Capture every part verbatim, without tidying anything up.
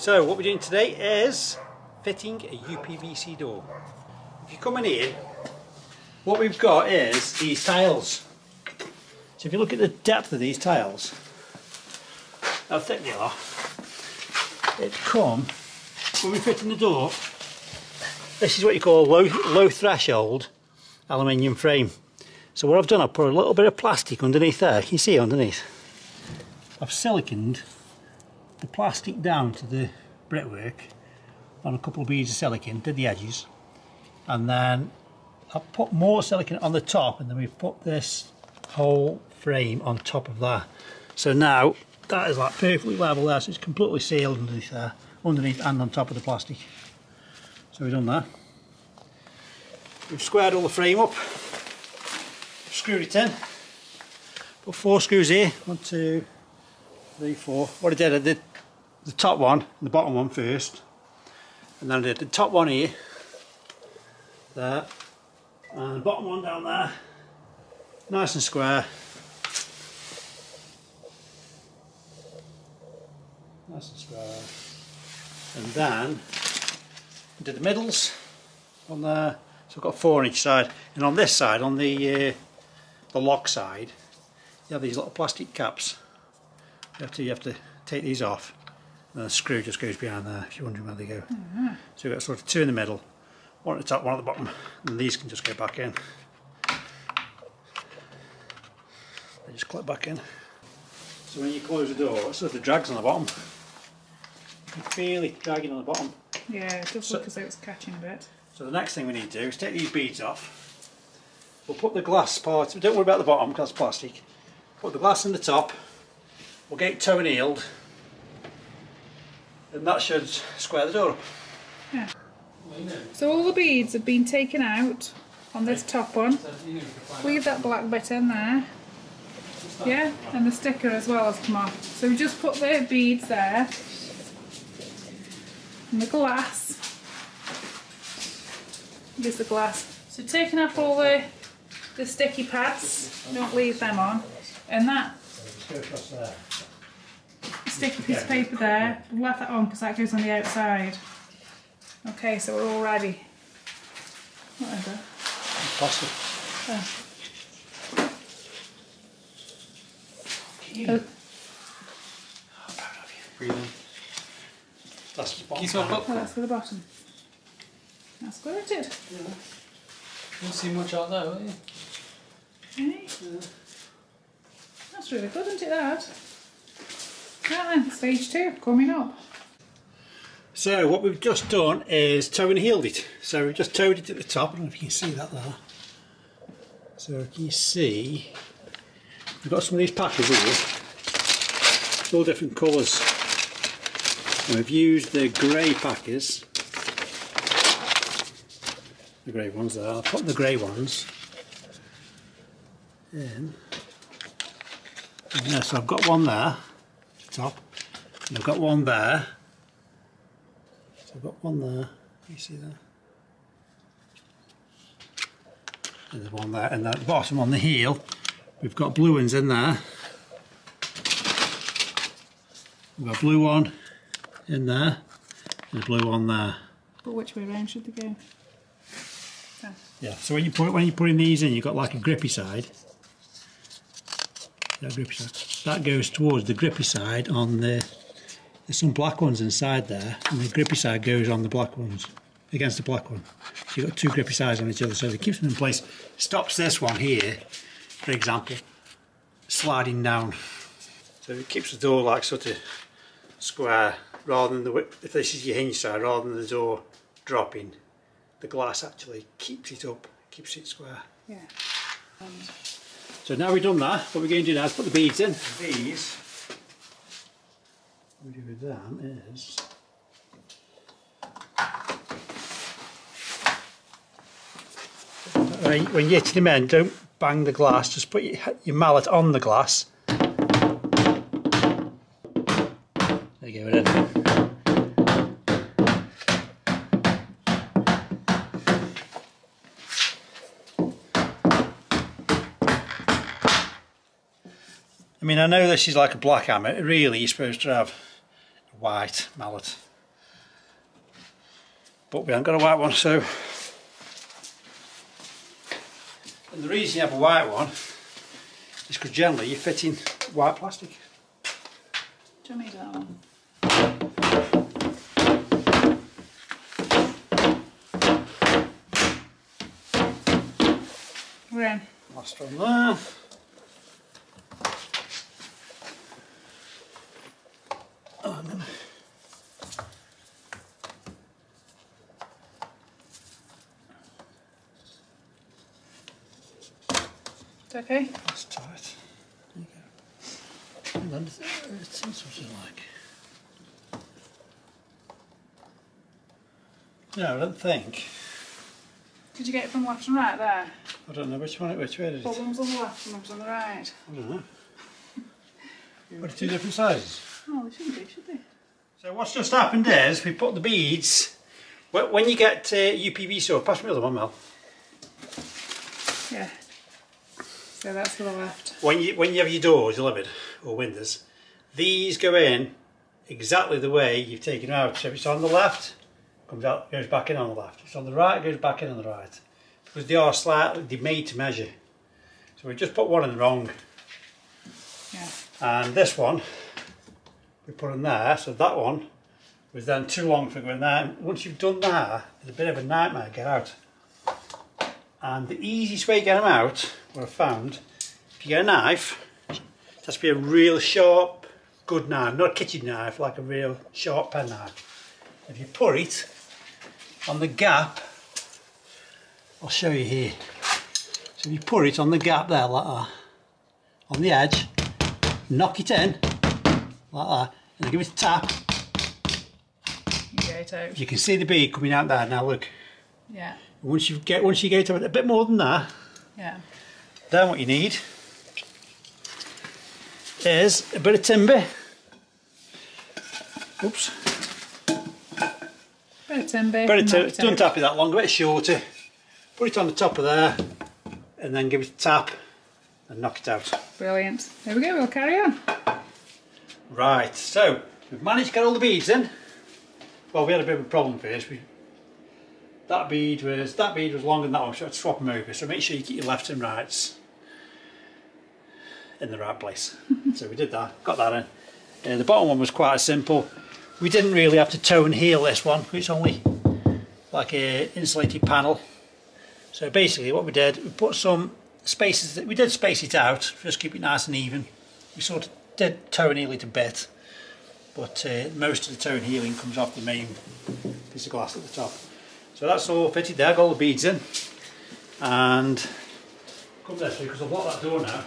So what we're doing today is fitting a U P V C door. If you come in here, what we've got is these tiles. So if you look at the depth of these tiles, how thick they are, it come, when we're fitting the door, this is what you call low, low threshold aluminium frame. So what I've done, I've put a little bit of plastic underneath there, can you see underneath? I've siliconed the plastic down to the brickwork on a couple of beads of silicon, did the edges, and then I've put more silicon on the top, and then we've put this whole frame on top of that. So now that is like perfectly level there, so it's completely sealed underneath there, underneath and on top of the plastic. So we've done that. We've squared all the frame up, screwed it in, put four screws here, one, two, three, four. What I did, I did the top one and the bottom one first, and then I did the top one here, there, and the bottom one down there, nice and square, nice and square, and then I did the middles on there. So I've got four on each side, and on this side, on the uh, the lock side, you have these little plastic caps. You have to, you have to take these off, and the screw just goes behind there, if you're wondering where they go. Mm-hmm. So we've got sort of two in the middle, one at the top, one at the bottom, and these can just go back in. They just clip back in. So when you close the door, it sort of drags on the bottom. You can feel it dragging on the bottom. Yeah, it does look as though it's catching a bit. So the next thing we need to do is take these beads off. We'll put the glass part, don't worry about the bottom because it's plastic. Put the glass in the top, we'll get it toenailed, and that should square the door up. Yeah. So all the beads have been taken out on this top one. Leave that black bit in there. Yeah, and the sticker as well has come off. So we just put the beads there, and the glass. There's the glass. So taking off all the, the sticky pads, don't leave them on, and that sticky piece of paper there, left that on because that goes on the outside. Okay, so we're all ready. Whatever. Oh. I'm proud of you. Breathing. That's the bottom. Oh, that's for the bottom. That's good, it did. Yeah. You won't see much out there, will you? Hey. Yeah. That's really good, isn't it, Dad? Right then, stage two, coming up. So what we've just done is toe and heeled it. So we've just toed it at the top. I don't know if you can see that there. So can you see? We've got some of these packers here. It's all different colours. And we've used the grey packers. The grey ones there. I'll put the grey ones in. Yeah, so I've got one there, at the top, and I've got one there. So I've got one there. Can you see that? And there's one there, and at the bottom on the heel, we've got blue ones in there. We've got a blue one in there, and a blue one there. But which way round should they go? Yeah, so when you put when you're putting these in, you've got like a grippy side. That grippy side. That goes towards the grippy side on the. There's some black ones inside there, and the grippy side goes on the black ones against the black one. So you've got two grippy sides on each other, so it keeps them in place. Stops this one here, for example, sliding down. So it keeps the door like sort of square, rather than the if this is your hinge side, rather than the door dropping. The glass actually keeps it up, keeps it square. Yeah. Um, so now we've done that, what we're going to do now is put the beads in. These, what we do with them is, when, when you're hitting them in, don't bang the glass, just put your, your mallet on the glass. There you go, we're in. I mean, I know this is like a black hammer, really you're supposed to have a white mallet. but we haven't got a white one, so. And the reason you have a white one is because generally you're fitting white plastic. Do you need that one? We're in. Last one there. Um, it's okay. That's tight. There you go. And then it seems something like. No, I don't think. Did you get it from left and right there? I don't know which one it which way did it. Well, one's on the left and one's on the right. I don't know. What are two different sizes? Oh, they shouldn't be, should they? So what's just happened is we put the beads. When you get uh, U P V C up, pass me the other one, Mel. Yeah. So that's to the left. When you when you have your doors, your lid or windows, these go in exactly the way you've taken them out. So if it's on the left, comes out, goes back in on the left. If it's on the right, it goes back in on the right. Because they are slightly, they're made to measure. So we just put one in wrong. Yeah. And this one, we put in there, so that one was then too long for going there. And once you've done that, it's a bit of a nightmare to get out. And the easiest way to get them out, what I've found, if you get a knife, it has to be a real sharp, good knife, not a kitchen knife, like a real sharp pen knife. If you put it on the gap, I'll show you here. So if you put it on the gap there like that, on the edge, knock it in like that, and give it a tap. You get it out. You can see the bead coming out there now. Look. Yeah. Once you get once you get it out a bit more than that. Yeah. Then what you need is a bit of timber. Oops. A bit of timber. Bit of timber. Don't tap it that long. A bit shorter. Put it on the top of there and then give it a tap and knock it out. Brilliant. There we go, we'll carry on. Right, so we've managed to get all the beads in. Well, we had a bit of a problem first. We, that bead was that bead was longer than that one, so I had to swap them over. So make sure you keep your lefts and rights in the right place. So we did that, got that in. Uh, the bottom one was quite simple. We didn't really have to toe and heel this one, it's only like an insulated panel. So basically what we did, we put some spaces, that we did space it out, just keep it nice and even. We sort of did toe and heel it a bit, but uh, most of the toe and heeling comes off the main piece of glass at the top. So that's all fitted there, got all the beads in. And come this way, because I've locked that door now.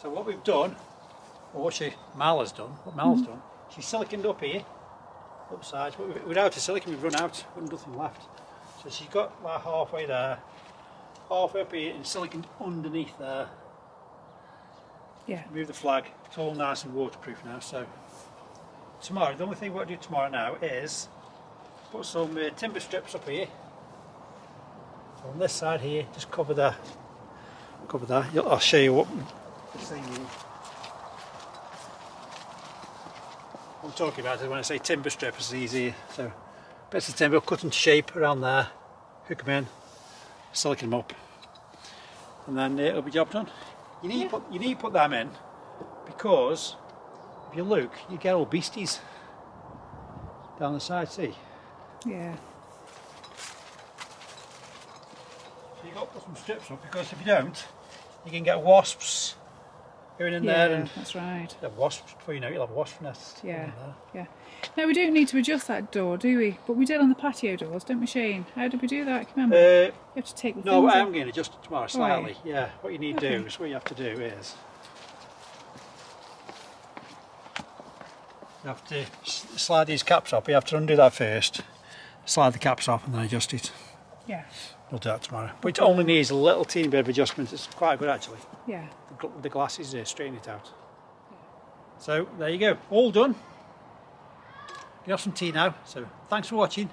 So what we've done, or what she, Mal has done, what Mal's mm-hmm. done, she's siliconed up here, up sides. Without the silicon we've run out, we've nothing left. So she's got like halfway there, halfway up here and siliconed underneath there. Yeah. Move the flag, it's all nice and waterproof now. So tomorrow, the only thing we'll do tomorrow now is put some uh, timber strips up here. So on this side here, just cover that, cover that. I'll show you what thing I'm talking about. Is when I say timber strip, it's easier. So bits of timber, cut into shape around there, hook them in, silicon them up, and then it'll be job done. You need yeah. put, you need to put them in, because if you look, you get all beasties down the side. See? Yeah. So you got to put some strips up, because if you don't, you can get wasps. Going in yeah, there and that's right. Have wasps before you know you'll have wasp nests. Yeah, yeah. Now we don't need to adjust that door, do we? But we did on the patio doors, didn't we, Shane? How did we do that? Can you remember? Uh, you have to take the no, I am going to adjust it tomorrow slightly. Oh, yeah. What you need to okay. do is what you have to do is you have to slide these caps off. You have to undo that first, slide the caps off, and then adjust it. Yeah. We'll do that tomorrow. But it only needs a little teeny bit of adjustment. It's quite good actually. Yeah. The, the glass is there, straighten it out. Yeah. So there you go. All done. You can have some tea now. So thanks for watching.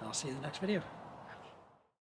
And I'll see you in the next video.